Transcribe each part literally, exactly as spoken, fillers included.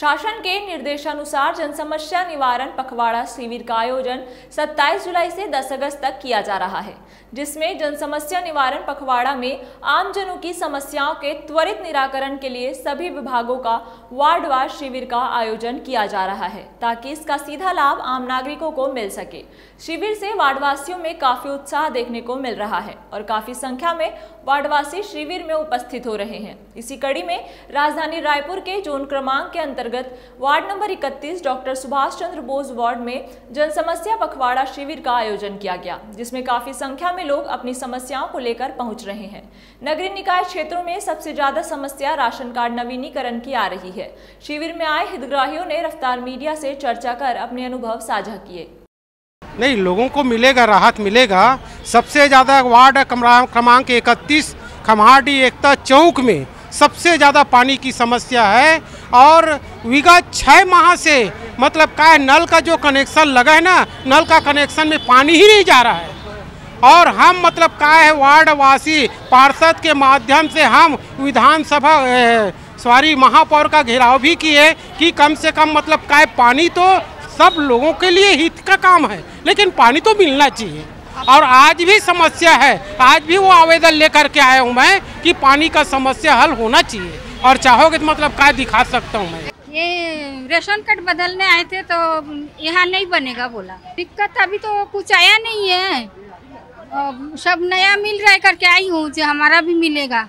शासन के निर्देशानुसार जनसमस्या निवारण पखवाड़ा शिविर का आयोजन सत्ताईस जुलाई से दस अगस्त तक किया जा रहा है, जिसमें जनसमस्या निवारण पखवाड़ा में आमजनों की समस्याओं के त्वरित निराकरण के लिए सभी विभागों का वार्डवार शिविर का आयोजन किया जा रहा है ताकि इसका सीधा लाभ आम नागरिकों को मिल सके। शिविर से वार्डवासियों में काफी उत्साह देखने को मिल रहा है और काफी संख्या में वार्डवासी शिविर में उपस्थित हो रहे हैं। इसी कड़ी में राजधानी रायपुर के जोन क्रमांक के अंतर्गत वार्ड नंबर इकतीस डॉक्टर सुभाष चंद्र बोस वार्ड में जनसमस्या पखवाड़ा शिविर का आयोजन किया गया, जिसमें काफी संख्या में लोग अपनी समस्याओं को लेकर पहुंच रहे हैं। नगरीय निकाय क्षेत्रों में सबसे ज्यादा समस्या राशन कार्ड नवीनीकरण की आ रही है। शिविर में आए हितग्राहियों ने रफ्तार मीडिया से चर्चा कर अपने अनुभव साझा किए। नहीं, लोगों को मिलेगा, राहत मिलेगा। सबसे ज्यादा वार्ड क्रमांक इकतीस खमाडी एकता चौक में सबसे ज़्यादा पानी की समस्या है और विगत छः माह से मतलब का है, नल का जो कनेक्शन लगा है ना, नल का कनेक्शन में पानी ही नहीं जा रहा है। और हम मतलब का है वार्डवासी पार्षद के माध्यम से हम विधानसभा सॉरी महापौर का घेराव भी किए कि कम से कम मतलब का है, पानी तो सब लोगों के लिए हित का काम है लेकिन पानी तो मिलना चाहिए। और आज भी समस्या है, आज भी वो आवेदन लेकर के आया हूँ मैं कि पानी का समस्या हल होना चाहिए और चाहोगे तो मतलब क्या दिखा सकता हूँ मैं। ये रेशन कार्ड बदलने आए थे तो यहाँ नहीं बनेगा बोला। दिक्कत अभी तो कुछ आया नहीं है, सब नया मिल रहा है करके आई हूँ, जो हमारा भी मिलेगा।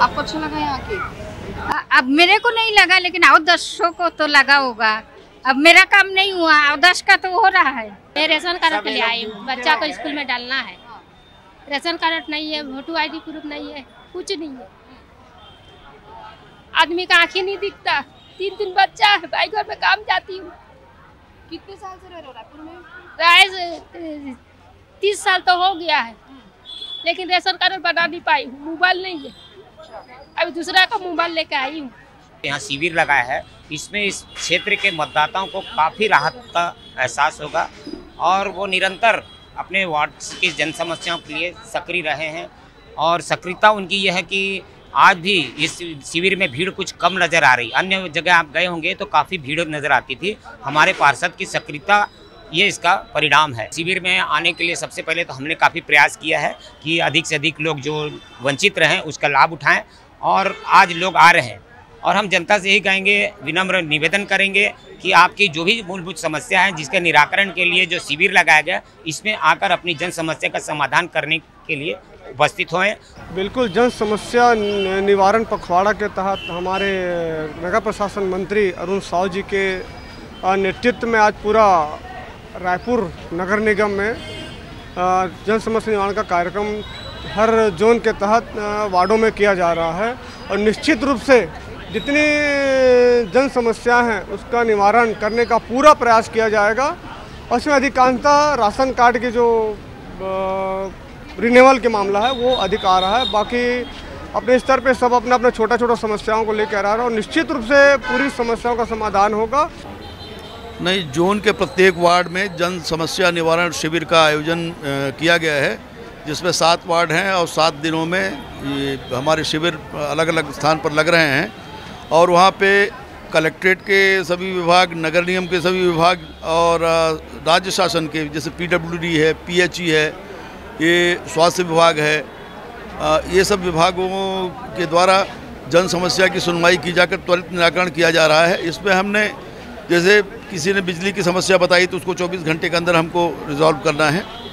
आपको अच्छा लगा यहाँ के? अब मेरे को नहीं लगा लेकिन और दसों को तो लगा होगा। अब मेरा काम नहीं हुआ, दस का तो हो रहा है। मैं रेशन कार्ड के लिए आई हूँ, बच्चा को स्कूल में डालना है। रेशन कार्ड नहीं है, वोटर आई डी प्रूफ नहीं है, कुछ नहीं है। आदमी का आँखें नहीं दिखता, तीन दिन बच्चा है, भाई घर में काम जाती हूँ। कितने साल से रह रहे हो रायपुर में? राय तीस साल तो हो गया है लेकिन रेशन कार्ड बना नहीं पाई हूँ। मोबाइल नहीं है, अभी दूसरा का मोबाइल लेकर आई हूँ। यहाँ शिविर लगाया है, इसमें इस क्षेत्र के मतदाताओं को काफ़ी राहत का एहसास होगा और वो निरंतर अपने वार्ड्स की जन समस्याओं के लिए सक्रिय रहे हैं और सक्रियता उनकी यह है कि आज भी इस शिविर में भीड़ कुछ कम नज़र आ रही। अन्य जगह आप गए होंगे तो काफ़ी भीड़ नज़र आती थी। हमारे पार्षद की सक्रियता ये इसका परिणाम है। शिविर में आने के लिए सबसे पहले तो हमने काफ़ी प्रयास किया है कि अधिक से अधिक लोग जो वंचित रहें उसका लाभ उठाएँ और आज लोग आ रहे हैं और हम जनता से यही कहेंगे, विनम्र निवेदन करेंगे कि आपकी जो भी मूलभूत समस्या है जिसके निराकरण के लिए जो शिविर लगाया गया इसमें आकर अपनी जन समस्या का समाधान करने के लिए उपस्थित होएं। बिल्कुल, जन समस्या निवारण पखवाड़ा के तहत हमारे नगर प्रशासन मंत्री अरुण साहू जी के नेतृत्व में आज पूरा रायपुर नगर निगम में जन समस्या निवारण का कार्यक्रम हर जोन के तहत वार्डों में किया जा रहा है और निश्चित रूप से जितनी जन समस्या हैं उसका निवारण करने का पूरा प्रयास किया जाएगा। और इसमें अधिकांशतः राशन कार्ड के जो रिन्यूअल के मामला है वो अधिक आ रहा है। बाकी अपने स्तर पे सब अपना अपना छोटा छोटा समस्याओं को लेकर आ रहा है और निश्चित रूप से पूरी समस्याओं का समाधान होगा। नहीं, जोन के प्रत्येक वार्ड में जन समस्या निवारण शिविर का आयोजन किया गया है, जिसमें सात वार्ड हैं और सात दिनों में हमारे शिविर अलग अलग स्थान पर लग रहे हैं और वहाँ पे कलेक्ट्रेट के सभी विभाग, नगर निगम के सभी विभाग और राज्य शासन के जैसे पीडब्ल्यूडी है, पीएचई है, ये स्वास्थ्य विभाग है, ये सब विभागों के द्वारा जन समस्या की सुनवाई की जाकर त्वरित निराकरण किया जा रहा है। इसमें हमने जैसे किसी ने बिजली की समस्या बताई तो उसको चौबीस घंटे के अंदर हमको रिजॉल्व करना है।